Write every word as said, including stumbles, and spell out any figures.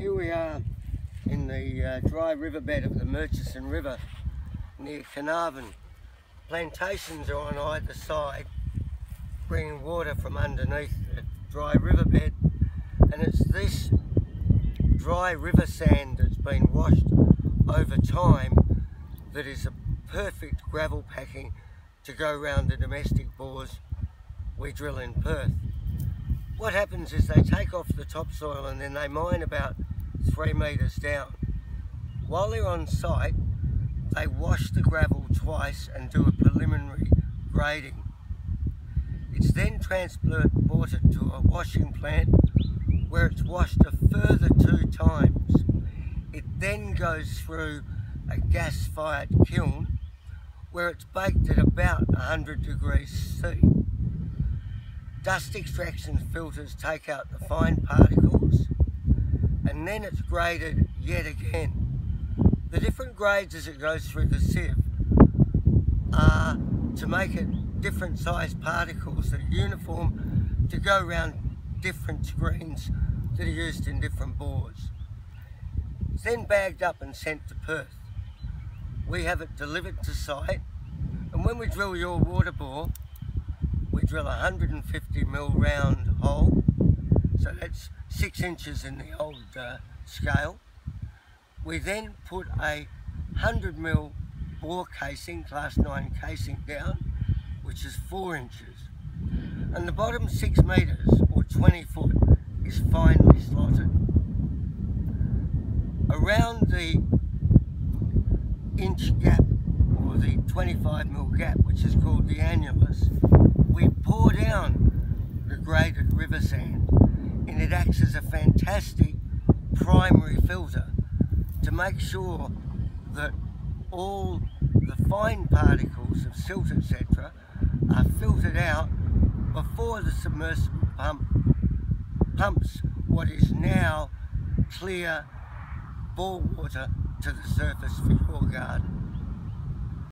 Here we are in the uh, dry riverbed of the Murchison River near Carnarvon. Plantations are on either side, bringing water from underneath the dry riverbed, and it's this dry river sand that's been washed over time that is a perfect gravel packing to go round the domestic bores we drill in Perth. What happens is they take off the topsoil and then they mine about three metres down. While they're on site, they wash the gravel twice and do a preliminary grading. It's then transported to a washing plant where it's washed a further two times. It then goes through a gas-fired kiln where it's baked at about one hundred degrees C. Dust extraction filters take out the fine particles, and then it's graded yet again. The different grades as it goes through the sieve are to make it different sized particles that are uniform to go around different screens that are used in different bores. It's then bagged up and sent to Perth. We have it delivered to site, and when we drill your water bore, we drill a one hundred fifty mil round hole, so that's six inches in the old uh, scale. We then put a one hundred mil bore casing, class nine casing down, which is four inches. And the bottom six metres, or twenty foot, is finely slotted. Around the inch gap, or the twenty-five mil gap, which is called the annulus, we pour down the graded river sand, and it acts as a fantastic primary filter to make sure that all the fine particles of silt, et cetera, are filtered out before the submersible pump pumps what is now clear bore water to the surface for your garden.